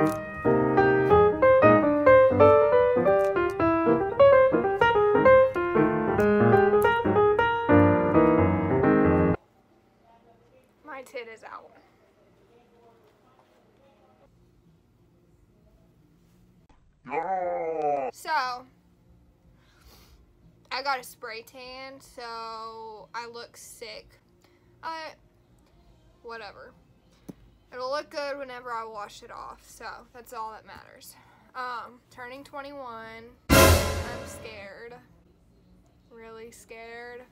My tit is out. So, I got a spray tan, so I look sick. Whatever. It'll look good whenever I wash it off, so that's all that matters. Turning 21, I'm scared. Really scared.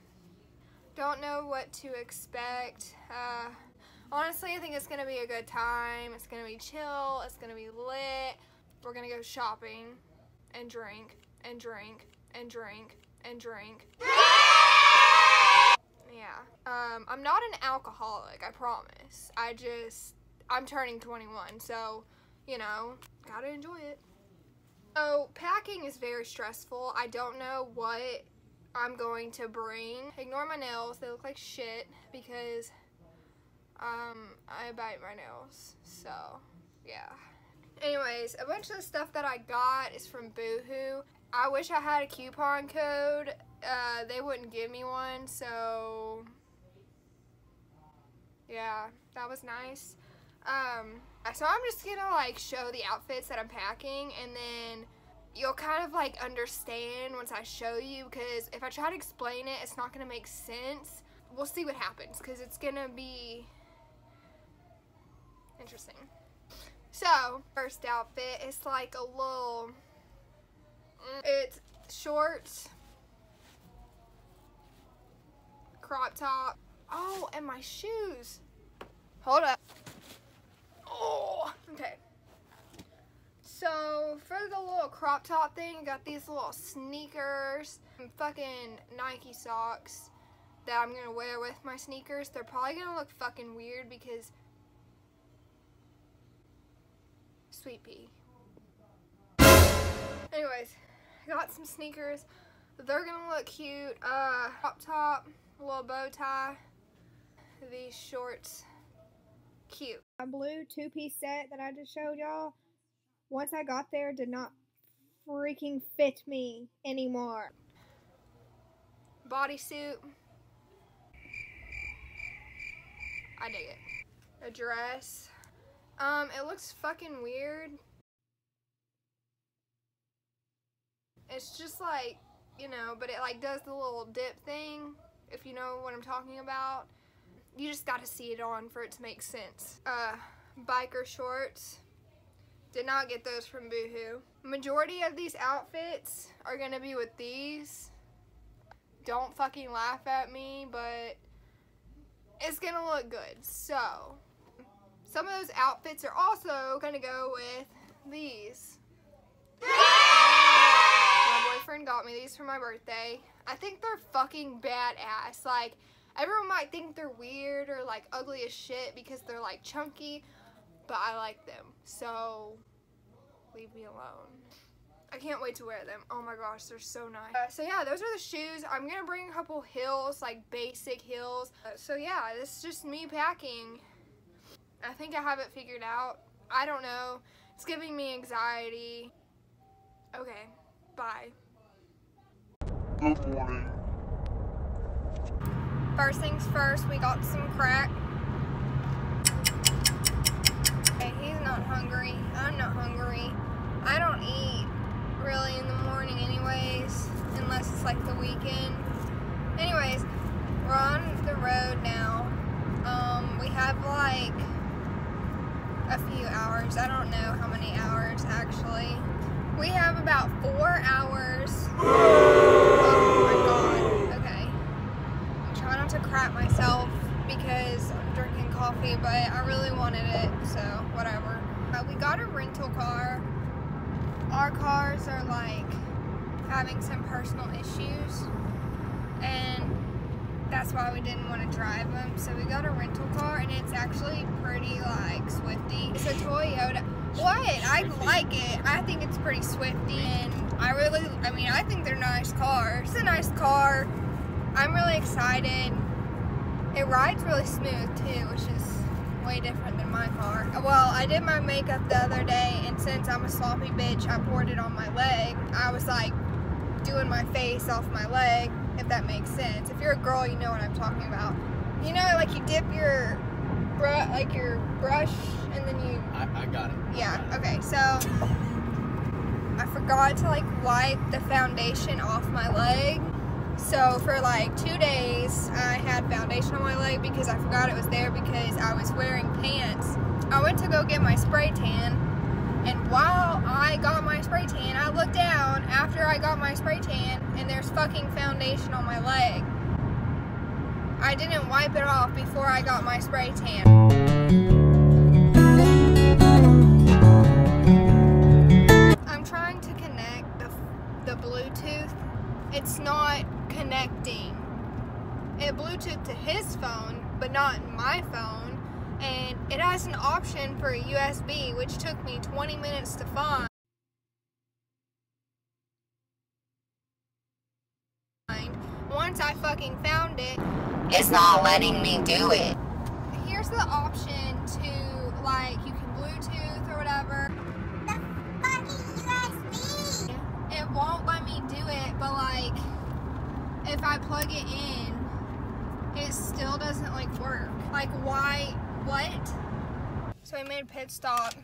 Don't know what to expect. Honestly, I think it's gonna be a good time. It's gonna be chill, it's gonna be lit. We're gonna go shopping and drink and drink and drink and drink. Yeah. I'm not an alcoholic, I promise. I'm turning 21, so, you know, gotta enjoy it. So, packing is very stressful. I don't know what I'm going to bring. Ignore my nails, they look like shit because, I bite my nails, so, yeah. Anyways, a bunch of the stuff that I got is from Boohoo. I wish I had a coupon code. They wouldn't give me one, so yeah, that was nice. So I'm just gonna like show the outfits that I'm packing, and then you'll kind of like understand once I show you, because if I try to explain it, it's not gonna make sense. We'll see what happens, because it's gonna be interesting. So, first outfit is like a little, it's shorts, crop top. Oh, and my shoes. Hold up. Oh, okay. So, for the little crop top thing, I got these little sneakers and fucking Nike socks that I'm gonna wear with my sneakers. They're probably gonna look fucking weird because sweet pea. Anyways, I got some sneakers. They're gonna look cute. Crop top, a little bow tie, these shorts, cute. My blue two-piece set that I just showed y'all, once I got there, did not freaking fit me anymore. Bodysuit. I dig it. A dress. It looks fucking weird. It's just like, you know, but it like does the little dip thing, if you know what I'm talking about. You just gotta see it on for it to make sense. Biker shorts. Did not get those from Boohoo. Majority of these outfits are gonna be with these. Don't fucking laugh at me, but it's gonna look good. So, some of those outfits are also gonna go with these. My boyfriend got me these for my birthday. I think they're fucking badass. Like, everyone might think they're weird or like ugly as shit because they're like chunky, but I like them, so leave me alone. I can't wait to wear them. Oh my gosh, they're so nice. So yeah, those are the shoes. I'm gonna bring a couple heels, like basic heels. So yeah, this is just me packing. I think I have it figured out. I don't know. It's giving me anxiety. Okay, bye. Good morning. First things first, we got some crack. Okay, he's not hungry. I'm not hungry. I don't eat really in the morning anyways, unless it's like the weekend. Anyways, we're on the road now. We have like a few hours. I don't know how many hours actually. We have about 4 hours. Oh my god. Okay. I'm trying not to crap myself because I'm drinking coffee, but I really wanted it, so whatever. We got a rental car. Our cars are like having some personal issues, and that's why we didn't want to drive them. So we got a rental car, and it's actually pretty like swifty. It's a Toyota. What? I like it. I think it's pretty swifty, and I think they're nice cars. It's a nice car. I'm really excited. It rides really smooth too, which is way different than my car. Well, I did my makeup the other day, and since I'm a sloppy bitch, I poured it on my leg. I was like doing my face off my leg, if that makes sense. If you're a girl, you know what I'm talking about. You know, like you dip your brush and then you... I got it. Yeah, okay, so I forgot to like wipe the foundation off my leg. So for like 2 days, I had foundation on my leg because I forgot it was there because I was wearing pants. I went to go get my spray tan, and while I got my spray tan, I looked down after I got my spray tan, and there's fucking foundation on my leg. I didn't wipe it off before I got my spray tan. I'm trying to connect the Bluetooth. It's not connecting. It Bluetooth to his phone, but not my phone. And it has an option for a USB, which took me 20 minutes to find. Once I fucking found it, it's not letting me do it. Here's the option to, like, you can Bluetooth or whatever. The fucking USB! It won't let me do it, but, like, if I plug it in, it still doesn't, like, work. Like, why? What? So I made a pit stop.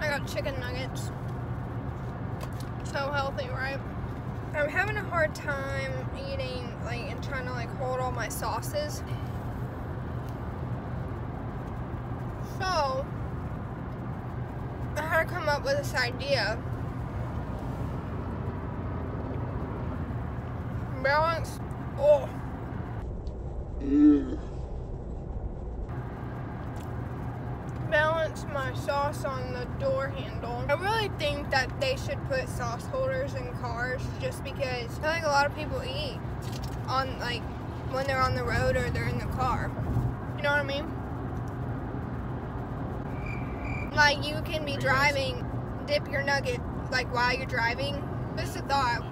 I got chicken nuggets. So healthy, right? I'm having a hard time eating, like, and trying to, like, hold all my sauces. So I had to come up with this idea. Balance. Oh. Balance my sauce on the door handle. I really think that they should put sauce holders in cars just because I feel like a lot of people eat on, like, when they're on the road or they're in the car. You know what I mean? Like, you can be driving, dip your nugget, like, while you're driving. This is a thought.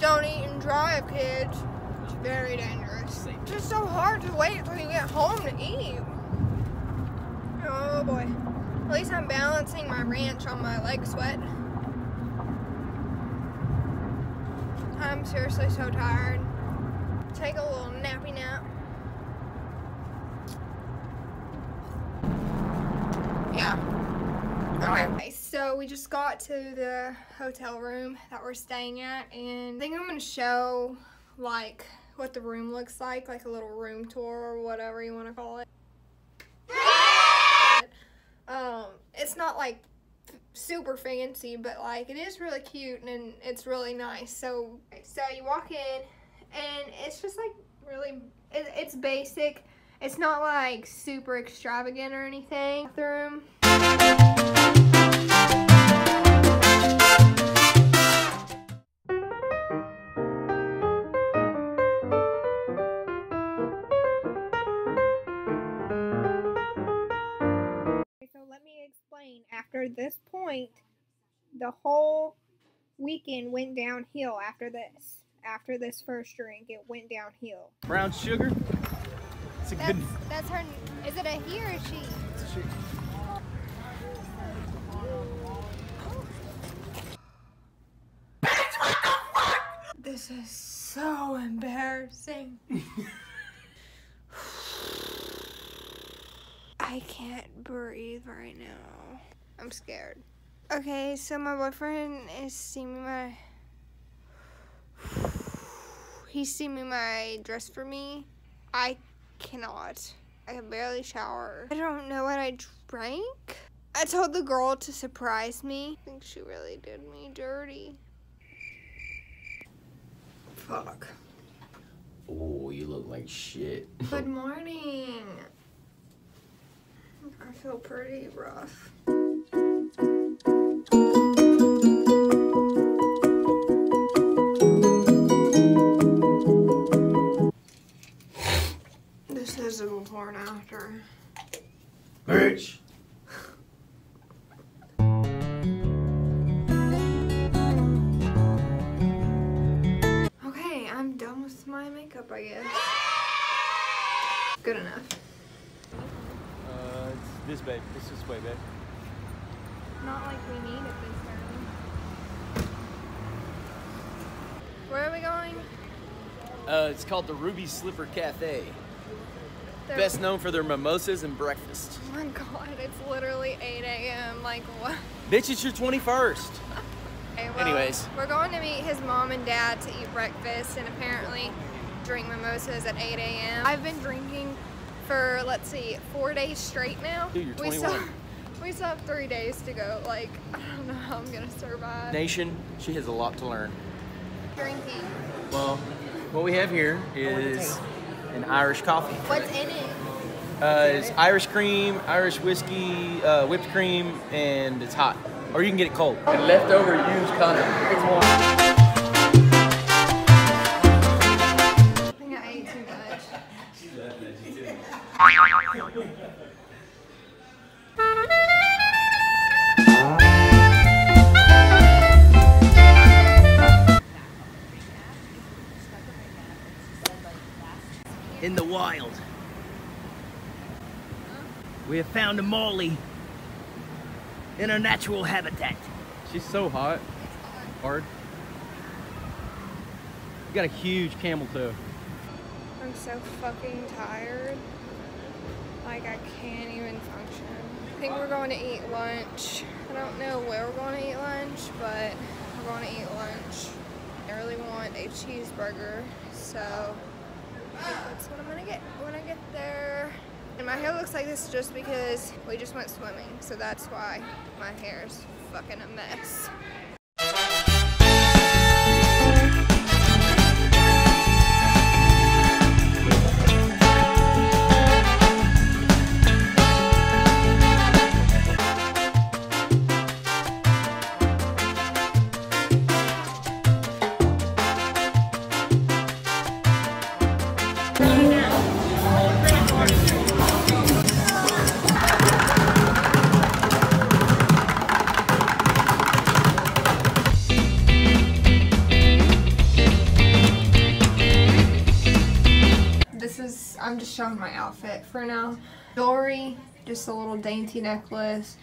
Don't eat and drive, kids. It's very dangerous. It's just so hard to wait until you get home to eat. Oh boy. At least I'm balancing my ranch on my leg sweat. I'm seriously so tired. Take a little nappy nap. Yeah. Okay. So we just got to the hotel room that we're staying at, and I think I'm gonna show, like, what the room looks like a little room tour or whatever you want to call it. It's not, like, super fancy, but, like, it is really cute and it's really nice. So you walk in, and it's just, like, really, it's basic. It's not, like, super extravagant or anything. Bathroom. After this point, the whole weekend went downhill after this. After this first drink, it went downhill. Brown sugar? It's a good... That's her... Is it a he or a she? It's a she. Bitch, what the fuck? This is so embarrassing. I can't breathe right now. I'm scared. Okay, so my boyfriend is seeing my... He's seeing my dress for me. I cannot. I can barely shower. I don't know what I drank. I told the girl to surprise me. I think she really did me dirty. Fuck. Oh, you look like shit. Good morning. I feel pretty rough. This is a before and after. Bitch. Okay, I'm done with my makeup. makeup, I guess. Good enough. It's this, babe. This way, babe. Not like we need it this early. Where are we going? It's called the Ruby Slipper Cafe. Best known for their mimosas and breakfast. Oh my god, it's literally 8 a.m. Like, what? Bitch, it's your 21st. Okay, well, anyways. We're going to meet his mom and dad to eat breakfast and apparently drink mimosas at 8 a.m. I've been drinking for, let's see, 4 days straight now. Dude, you're 21. We still have 3 days to go. Like, I don't know how I'm going to survive. Nation, she has a lot to learn. Drinking. Well, what we have here is an Irish coffee. What's in it? It's Irish cream, Irish whiskey, whipped cream, and it's hot. Or you can get it cold. And leftover used condom. It's warm. I think I ate too much. She left that, she did. In the wild. We have found a Molly in her natural habitat. She's so hot. Hard. You got a huge camel toe. I'm so fucking tired. Like, I can't even function. I think we're going to eat lunch. I don't know where we're going to eat lunch, but we're going to eat lunch. I really want a cheeseburger, so that's what I'm gonna get when I get there. And my hair looks like this just because we just went swimming, so that's why my hair is fucking a mess. I'm just showing my outfit for now. Jewelry, just a little dainty necklace,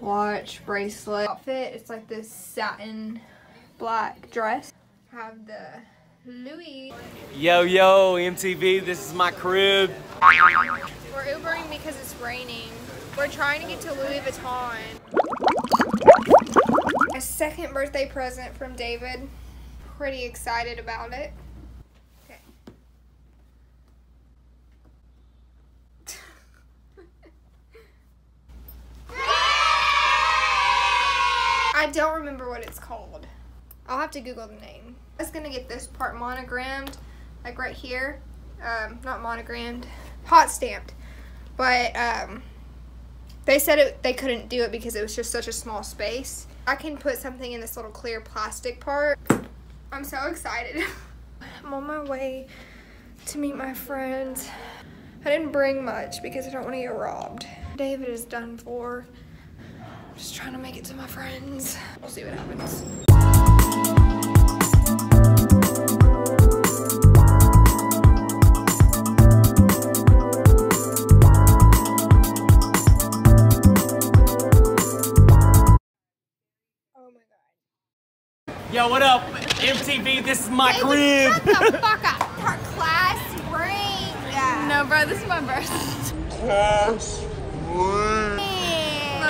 watch, bracelet. Outfit, it's like this satin black dress. I have the Louis. Yo, yo, MTV, this is my crib. We're Ubering because it's raining. We're trying to get to Louis Vuitton. A second birthday present from David. Pretty excited about it. I don't remember what it's called. I'll have to Google the name. I was gonna get this part monogrammed, like right here. Not monogrammed, hot stamped. But they said they couldn't do it because it was just such a small space. I can put something in this little clear plastic part. I'm so excited. I'm on my way to meet my friends. I didn't bring much because I don't want to get robbed. David is done for. Just trying to make it to my friends. We'll see what happens. Oh my god. Yo, what up? MTV, this is my crib. Shut the fuck up. Her class ring. Yeah. No, bro, this is my birthday. Class ring.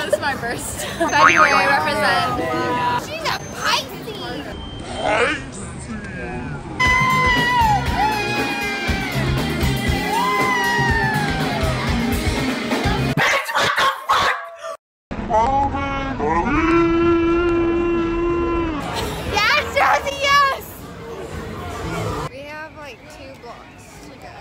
This is my first. February represents. Yeah. She's a Pisces! Bitch, what the fuck? Yes, Josie, yes! We have like 2 blocks to go.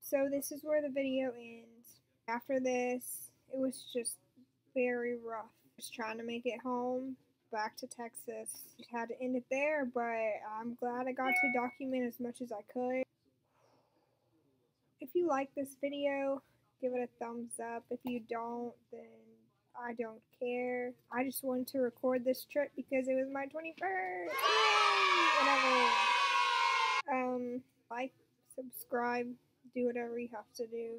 So this is where the video ends. After this, it was just very rough. Just trying to make it home, back to Texas. Just had to end it there, but I'm glad I got to document as much as I could. If you like this video, give it a thumbs up. If you don't, then I don't care. I just wanted to record this trip because it was my 21st. Whatever. Like, subscribe, do whatever you have to do.